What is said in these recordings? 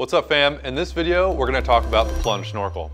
What's up, fam? In this video, we're gonna talk about the plunge snorkel.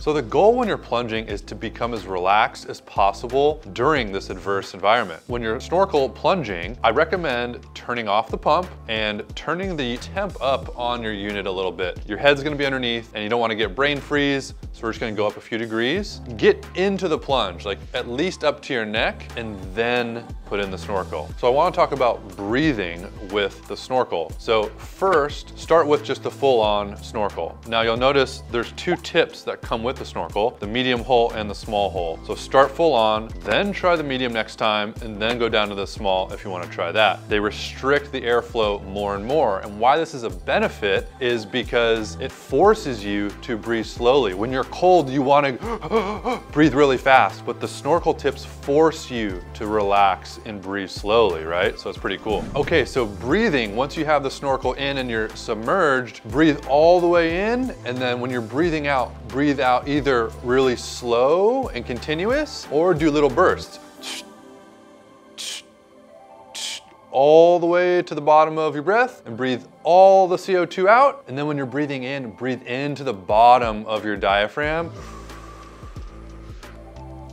So the goal when you're plunging is to become as relaxed as possible during this adverse environment. When you're snorkel plunging, I recommend turning off the pump and turning the temp up on your unit a little bit. Your head's gonna be underneath and you don't wanna get brain freeze, so we're just gonna go up a few degrees. Get into the plunge, like at least up to your neck, and then put in the snorkel. So I wanna talk about breathing with the snorkel. So first, start with just the full-on snorkel. Now you'll notice there's two tips that come with the snorkel, the medium hole and the small hole. So start full on, then try the medium next time, and then go down to the small if you want to try that. They restrict the airflow more and more. And why this is a benefit is because it forces you to breathe slowly. When you're cold, you want to breathe really fast, but the snorkel tips force you to relax and breathe slowly, right? So it's pretty cool. Okay, so breathing, once you have the snorkel in and you're submerged, breathe all the way in, and then when you're breathing out, breathe out either really slow and continuous or do little bursts all the way to the bottom of your breath and breathe all the CO2 out. And then when you're breathing in, breathe into the bottom of your diaphragm.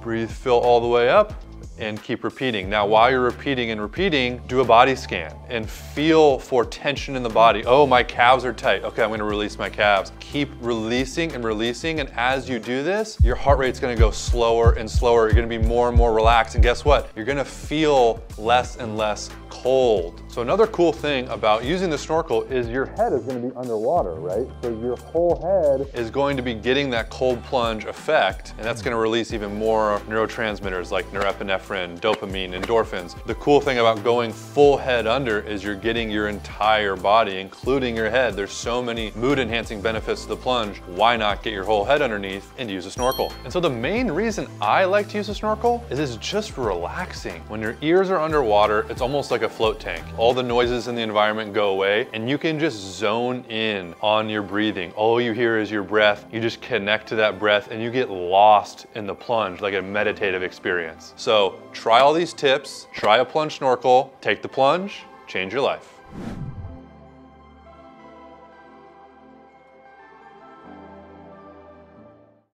Breathe, fill all the way up, and keep repeating. Now, while you're repeating and repeating, do a body scan and feel for tension in the body. Oh, my calves are tight. Okay, I'm gonna release my calves. Keep releasing and releasing, and as you do this, your heart rate's gonna go slower and slower. You're gonna be more and more relaxed, and guess what? You're gonna feel less and less cold. So another cool thing about using the snorkel is your head is gonna be underwater, right? So your whole head is going to be getting that cold plunge effect, and that's gonna release even more neurotransmitters like norepinephrine, dopamine, endorphins. The cool thing about going full head under is you're getting your entire body, including your head. There's so many mood enhancing benefits to the plunge. Why not get your whole head underneath and use a snorkel? And so the main reason I like to use a snorkel is it's just relaxing. When your ears are underwater, it's almost like a float tank. All the noises in the environment go away and you can just zone in on your breathing. All you hear is your breath. You just connect to that breath and you get lost in the plunge, like a meditative experience. So try all these tips, try a plunge snorkel, take the plunge, change your life.